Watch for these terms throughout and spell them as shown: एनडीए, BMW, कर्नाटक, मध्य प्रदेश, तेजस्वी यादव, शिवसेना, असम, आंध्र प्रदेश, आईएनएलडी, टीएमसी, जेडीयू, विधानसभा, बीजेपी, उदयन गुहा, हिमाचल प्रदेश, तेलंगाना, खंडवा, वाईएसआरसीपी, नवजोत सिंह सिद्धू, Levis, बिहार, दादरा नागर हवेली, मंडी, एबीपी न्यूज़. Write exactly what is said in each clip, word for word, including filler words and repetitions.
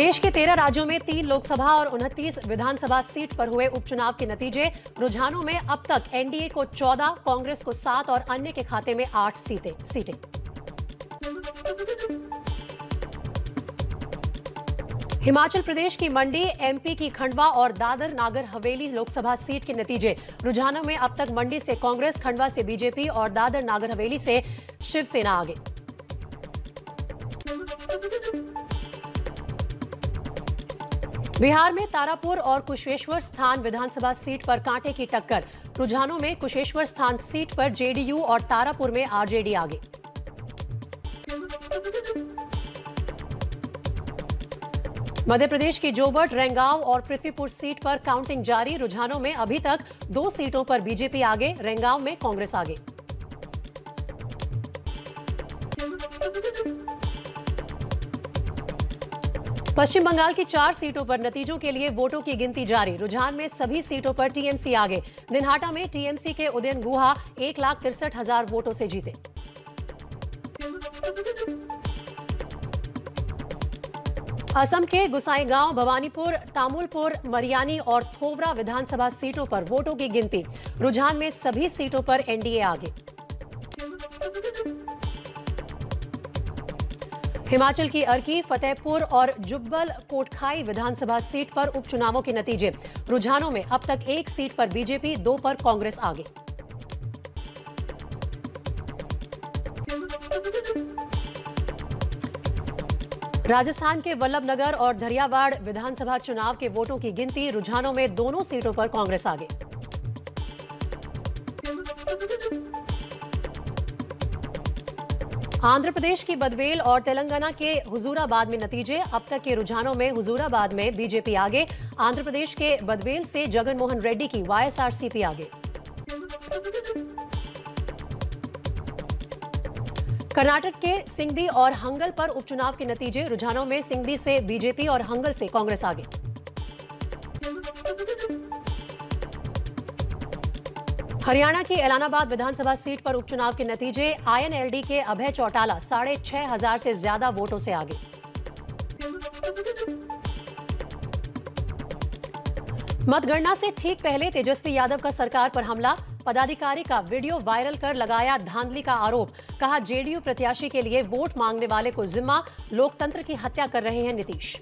देश के तेरह राज्यों में तीन लोकसभा और उनतीस विधानसभा सीट पर हुए उपचुनाव के नतीजे। रुझानों में अब तक एनडीए को चौदह, कांग्रेस को सात और अन्य के खाते में आठ सीटें सीटें। हिमाचल प्रदेश की मंडी, एमपी की खंडवा और दादर नागर हवेली लोकसभा सीट के नतीजे। रुझानों में अब तक मंडी से कांग्रेस, खंडवा से बीजेपी और दादर नागर हवेली से शिवसेना आगे। बिहार में तारापुर और कुशेश्वर स्थान विधानसभा सीट पर कांटे की टक्कर। रुझानों में कुशेश्वर स्थान सीट पर जेडीयू और तारापुर में आरजेडी आगे। मध्य प्रदेश की जोबट, रेंगांव और पृथ्वीपुर सीट पर काउंटिंग जारी। रुझानों में अभी तक दो सीटों पर बीजेपी आगे, रेंगांव में कांग्रेस आगे। पश्चिम बंगाल की चार सीटों पर नतीजों के लिए वोटों की गिनती जारी। रुझान में सभी सीटों पर टीएमसी आगे। दिनहाटा में टीएमसी के उदयन गुहा एक लाख तिरसठ हजार वोटों से जीते। असम के गुसाईगांव, भवानीपुर, तामुलपुर, मरियानी और थोवरा विधानसभा सीटों पर वोटों की गिनती। रुझान में सभी सीटों पर एनडीए आगे। हिमाचल की अर्की, फतेहपुर और जुब्बल कोटखाई विधानसभा सीट पर उपचुनावों के नतीजे। रुझानों में अब तक एक सीट पर बीजेपी, दो पर कांग्रेस आगे। राजस्थान के वल्लभनगर और दरियावाड़ विधानसभा चुनाव के वोटों की गिनती। रुझानों में दोनों सीटों पर कांग्रेस आगे। आंध्र प्रदेश की बदवेल और तेलंगाना के हुजूराबाद में नतीजे। अब तक के रुझानों में हुजूराबाद में बीजेपी आगे। आंध्र प्रदेश के बदवेल से जगनमोहन रेड्डी की वाईएसआरसीपी आगे। कर्नाटक के सिंगदी और हंगल पर उपचुनाव के नतीजे। रुझानों में सिंगदी से बीजेपी और हंगल से कांग्रेस आगे। हरियाणा की एलानाबाद विधानसभा सीट पर उपचुनाव के नतीजे। आईएनएलडी के अभय चौटाला साढ़े छह हजार से ज्यादा वोटों से आगे। मतगणना से ठीक पहले तेजस्वी यादव का सरकार पर हमला। पदाधिकारी का वीडियो वायरल कर लगाया धांधली का आरोप। कहा जेडीयू प्रत्याशी के लिए वोट मांगने वाले को जिम्मा, लोकतंत्र की हत्या कर रहे हैं नीतीश।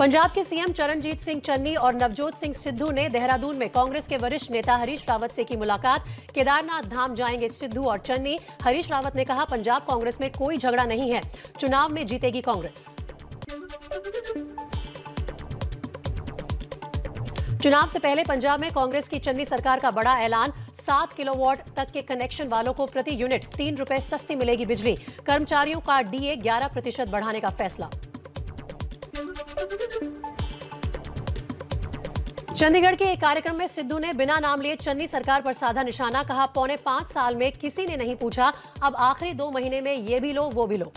पंजाब के सीएम चरणजीत सिंह चन्नी और नवजोत सिंह सिद्धू ने देहरादून में कांग्रेस के वरिष्ठ नेता हरीश रावत से की मुलाकात। केदारनाथ धाम जाएंगे सिद्धू और चन्नी। हरीश रावत ने कहा पंजाब कांग्रेस में कोई झगड़ा नहीं है, चुनाव में जीतेगी कांग्रेस। चुनाव से पहले पंजाब में कांग्रेस की चन्नी सरकार का बड़ा ऐलान। सात किलोवाट तक के कनेक्शन वालों को प्रति यूनिट तीन रुपए सस्ती मिलेगी बिजली। कर्मचारियों का डीए ग्यारह प्रतिशत बढ़ाने का फैसला। चंडीगढ़ के एक कार्यक्रम में सिद्धू ने बिना नाम लिए चन्नी सरकार पर साधा निशाना। कहा पौने पांच साल में किसी ने नहीं पूछा, अब आखिरी दो महीने में ये भी लो वो भी लो।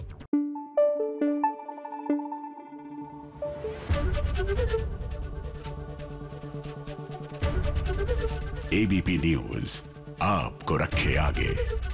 एबीपी न्यूज़ आपको रखे आगे।